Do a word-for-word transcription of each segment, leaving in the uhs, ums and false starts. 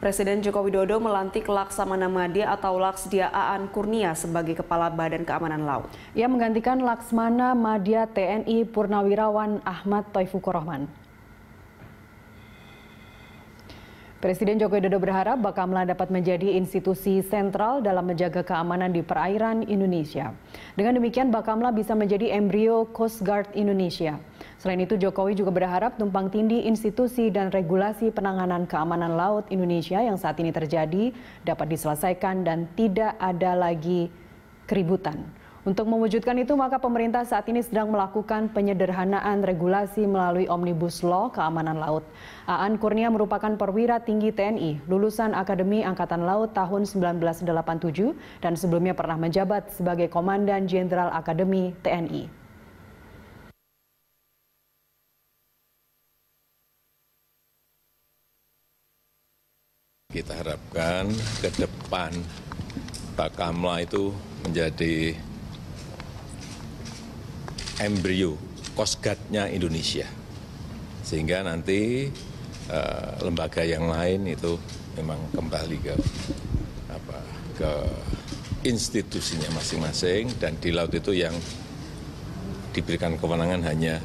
Presiden Joko Widodo melantik Laksamana Madya atau Laksdya Aan Kurnia sebagai Kepala Badan Keamanan Laut. Ia menggantikan Laksamana Madya T N I Purnawirawan Achmad Taufiqurrohman. Presiden Joko Widodo berharap Bakamla dapat menjadi institusi sentral dalam menjaga keamanan di perairan Indonesia. Dengan demikian Bakamla bisa menjadi embrio Coast Guard Indonesia. Selain itu, Jokowi juga berharap tumpang tindih institusi dan regulasi penanganan keamanan laut Indonesia yang saat ini terjadi dapat diselesaikan dan tidak ada lagi keributan. Untuk mewujudkan itu, maka pemerintah saat ini sedang melakukan penyederhanaan regulasi melalui Omnibus Law keamanan laut. Aan Kurnia merupakan perwira tinggi T N I, lulusan Akademi Angkatan Laut tahun seribu sembilan ratus delapan puluh tujuh dan sebelumnya pernah menjabat sebagai Komandan Jenderal Akademi T N I. Kita harapkan ke depan Bakamla itu menjadi embrio Coast Guard-nya Indonesia. Sehingga nanti uh, lembaga yang lain itu memang kembali ke apa ke institusinya masing-masing, dan di laut itu yang diberikan kewenangan hanya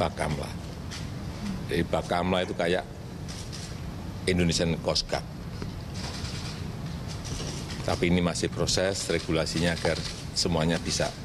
Bakamla. Jadi Bakamla itu kayak Indonesian Coast Guard. Tapi ini masih proses regulasinya agar semuanya bisa